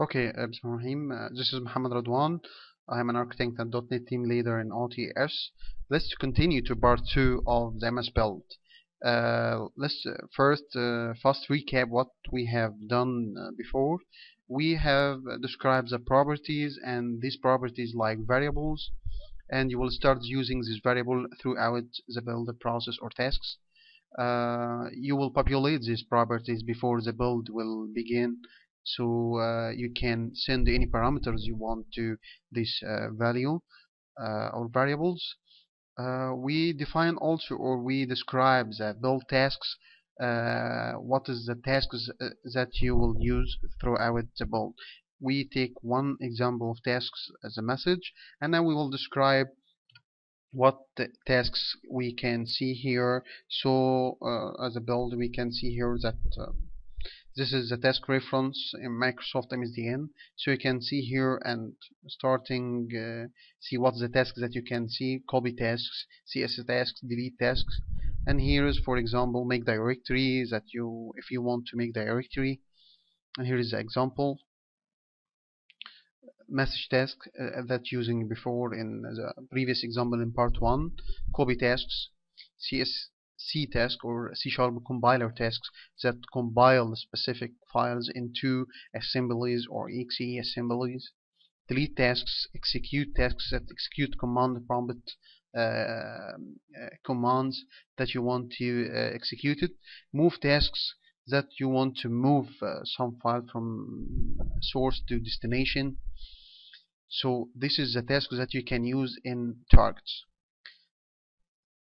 Okay, this is Mohamed Radwan. I'm an architect and .NET team leader in OTS. Let's continue to part 2 of the MSBuild. Let's first fast recap what we have done before. We have described the properties, and these properties like variables, and you will start using this variable throughout the build process or tasks. You will populate these properties before the build will begin, so you can send any parameters you want to this value or variables. We define also, or we describe the build tasks, what is the tasks that you will use throughout the build. We take one example of tasks as a message, and then we will describe what tasks we can see here. So as a build, we can see here that this is the task reference in Microsoft MSDN, so you can see here and starting see what's the tasks that you can see: copy tasks, CSS tasks, delete tasks. And here is, for example, make directories, that you, if you want to make directory, and here is the example message task that using before in the previous example in part 1, copy tasks, C task or C# compiler tasks that compile specific files into assemblies or exe assemblies, delete tasks, execute tasks that execute command prompt commands that you want to execute it, move tasks that you want to move some file from source to destination. So this is the task that you can use in targets.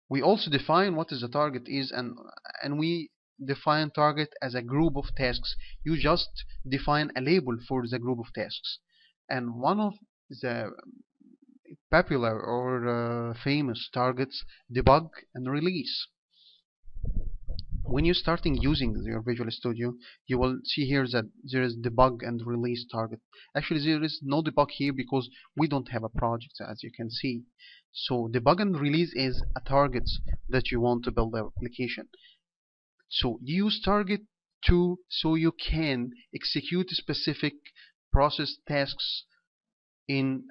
We also define what is the target is, and we define target as a group of tasks. You just define a label for the group of tasks. And one of the popular or famous targets, debug and release. When you're starting using your Visual Studio, you will see here that there is debug and release target. Actually, there is no debug here because we don't have a project, as you can see. So debug and release is a target that you want to build an application. So use target to, so you can execute specific process tasks in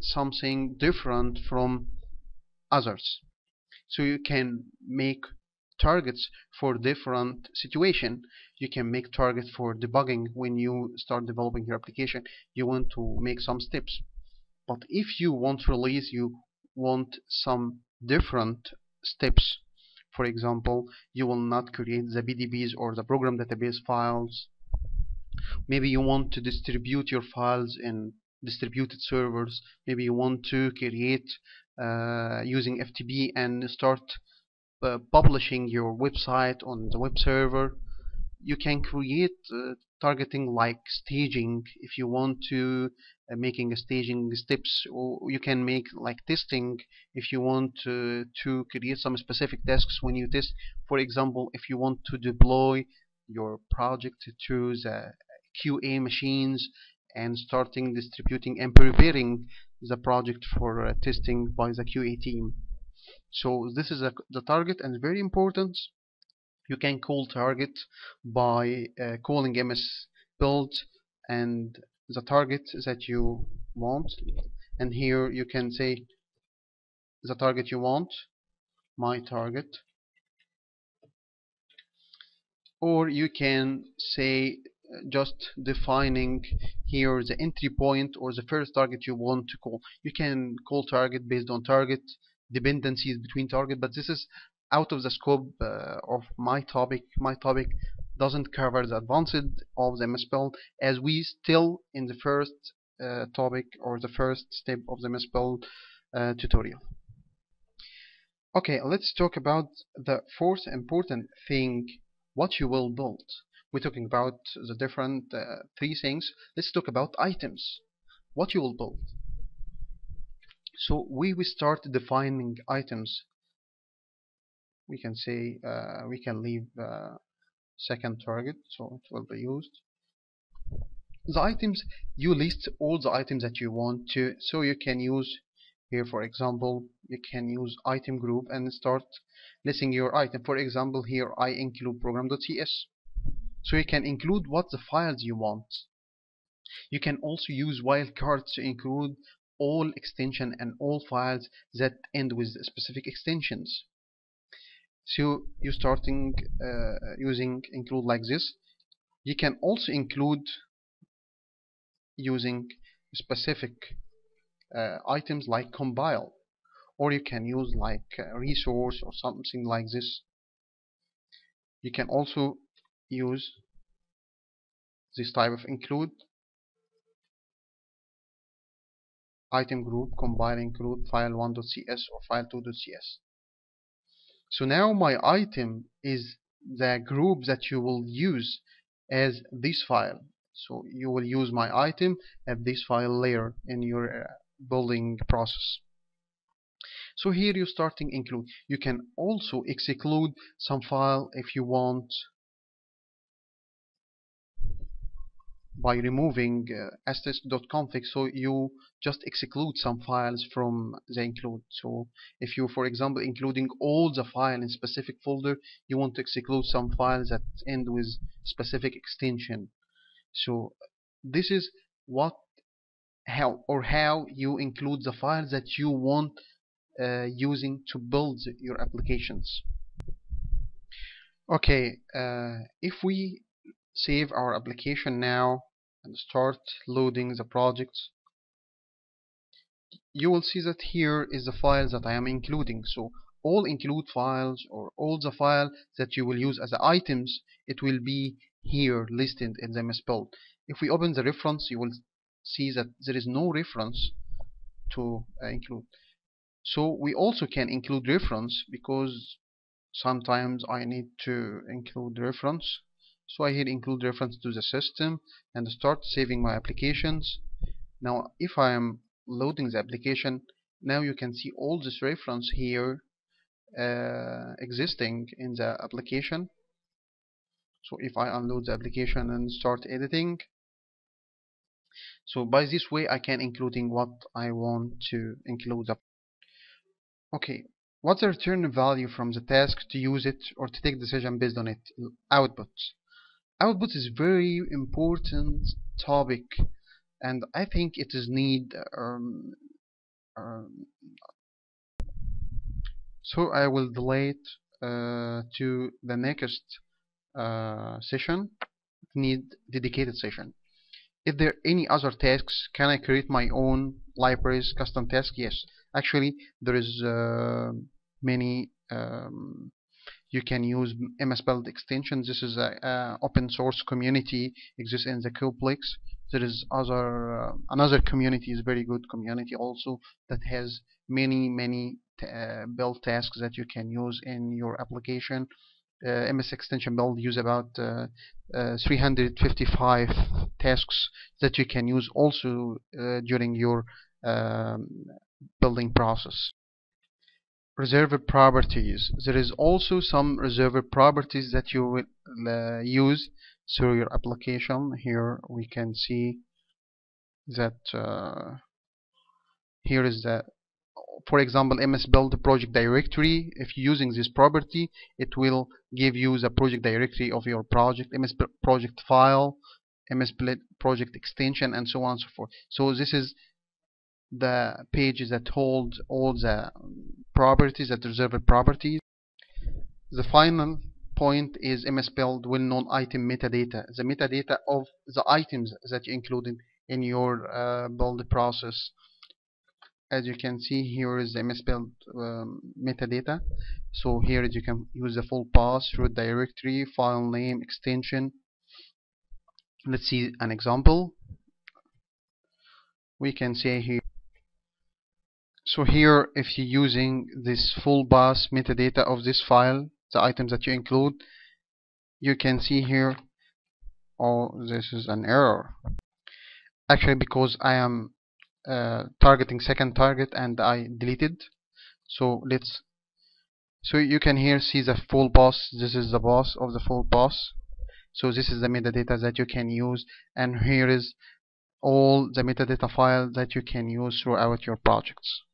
something different from others. So you can make targets for different situation. You can make targets for debugging. When you start developing your application, you want to make some steps. But if you want release, you want some different steps. For example, you will not create the PDBs or the program database files. Maybe you want to distribute your files in distributed servers. Maybe you want to create using FTP and start publishing your website on the web server. You can create targeting like staging. If you want to making a staging steps, or you can make like testing if you want to create some specific tasks when you test. For example, if you want to deploy your project to the QA machines and starting distributing and preparing the project for testing by the QA team. So this is the target, and very important, you can call target by calling MSBuild and the target that you want. And here you can say the target you want, my target, or you can say just defining here the entry point or the first target you want to call. You can call target based on target, dependencies between target, but this is out of the scope of my topic. My topic doesn't cover the advanced of the MSBuild, as we still in the first topic or the first step of the MSBuild tutorial. Okay, let's talk about the fourth important thing, what you will build. We're talking about the different three things. Let's talk about items, what you will build. So we will start defining items. We can say we can leave second target, so it will be used. The items, you list all the items that you want to, so you can use here, for example, you can use item group and start listing your item. For example, here I include program.cs, so you can include what the files you want. You can also use wildcards to include all extension and all files that end with specific extensions. So you starting using include like this. You can also include using specific items like compile, or you can use like resource or something like this. You can also use this type of include item group, compile, include file1.cs or file2.cs. So now my item is the group that you will use as this file. So you will use my item at this file layer in your building process. So here you're starting include. You can also exclude some file if you want by removing /config. So you just exclude some files from the include. So if you, for example, including all the file in specific folder, you want to exclude some files that end with specific extension. So this is what how you include the files that you want using to build your applications. Okay, if we save our application now and start loading the project, you will see that here is the file that I am including. So all include files or all the file that you will use as items, it will be here listed in the MSBuild. If we open the reference, you will see that there is no reference to include. So we also can include reference, because sometimes I need to include reference. So I hit include reference to the system and start saving my applications. Now if I am loading the application, now you can see all this reference here existing in the application. So if I unload the application and start editing, so by this way I can including what I want to include. Okay, what's the return value from the task to use it or to take decision based on it? Output. Output is very important topic, and I think it is need. So I will delay it to the next session. Need dedicated session. Is there any other tasks? Can I create my own libraries, custom tasks? Yes, actually there is many. You can use MSBuild extension. This is a open source community, exists in the CodePlex. There is another community, is very good community also, that has many build tasks that you can use in your application. MS extension build use about 355 tasks that you can use also during your building process. Reserved properties. There is also some reserved properties that you will use through your application. Here we can see that here is the, for example, MSBuild project directory. If you're using this property, it will give you the project directory of your project, MS project file, MS project extension, and so on and so forth. So this is the pages that hold all the properties, that reserved properties. The final point is MSBuild well-known item metadata, the metadata of the items that you included in your build process. As you can see, here is the MSBuild metadata. So here you can use the full path, root directory, file name, extension. Let's see an example. We can say here. So here, if you're using this full path metadata of this file, the items that you include, you can see here, oh, this is an error. Actually, because I am targeting second target and I deleted. So let's. So you can here see the full path. This is the path of the full path. So this is the metadata that you can use, and here is all the metadata file that you can use throughout your projects.